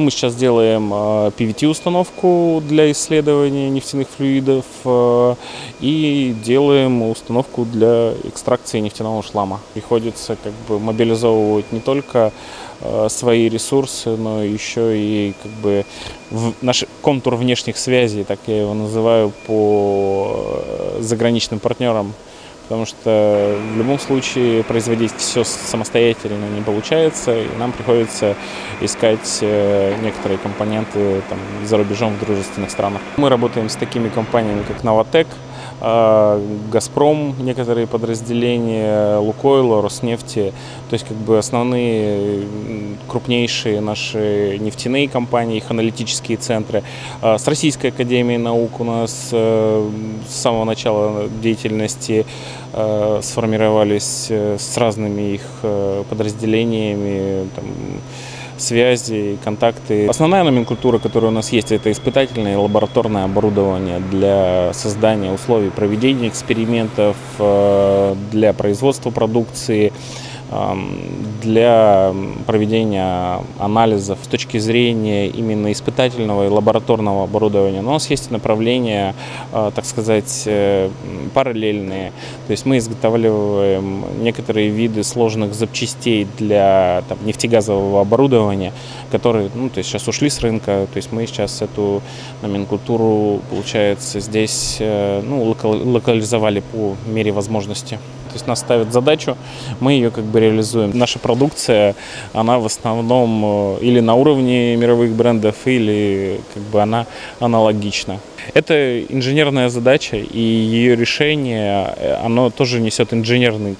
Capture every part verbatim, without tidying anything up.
Мы сейчас делаем пэ вэ тэ-установку для исследования нефтяных флюидов и делаем установку для экстракции нефтяного шлама. Приходится как бы мобилизовывать не только свои ресурсы, но еще и как бы наш контур внешних связей, так я его называю, по заграничным партнерам. Потому что в любом случае производить все самостоятельно не получается, и нам приходится искать некоторые компоненты там, за рубежом в дружественных странах. Мы работаем с такими компаниями, как Новатэк, Газпром, некоторые подразделения Лукойла, Роснефти. То есть как бы основные крупнейшие наши нефтяные компании, их аналитические центры. С Российской академией наук у нас с самого начала деятельности сформировались с разными их подразделениями, там, связи, контакты. Основная номенклатура, которая у нас есть, это испытательное и лабораторное оборудование для создания условий проведения экспериментов, для производства продукции, для проведения анализов с точки зрения именно испытательного и лабораторного оборудования. Но у нас есть направления, так сказать, параллельные. То есть мы изготавливаем некоторые виды сложных запчастей для там, нефтегазового оборудования, которые ну, то есть сейчас ушли с рынка. То есть мы сейчас эту номенклатуру, получается, здесь ну, локализовали по мере возможности. То есть нас ставят задачу, мы ее как бы реализуем. Наша продукция, она в основном или на уровне мировых брендов, или как бы она аналогична. Это инженерная задача, и ее решение, оно тоже несет инженерный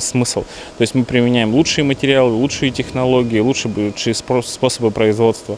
смысл. То есть мы применяем лучшие материалы, лучшие технологии, лучшие способы производства.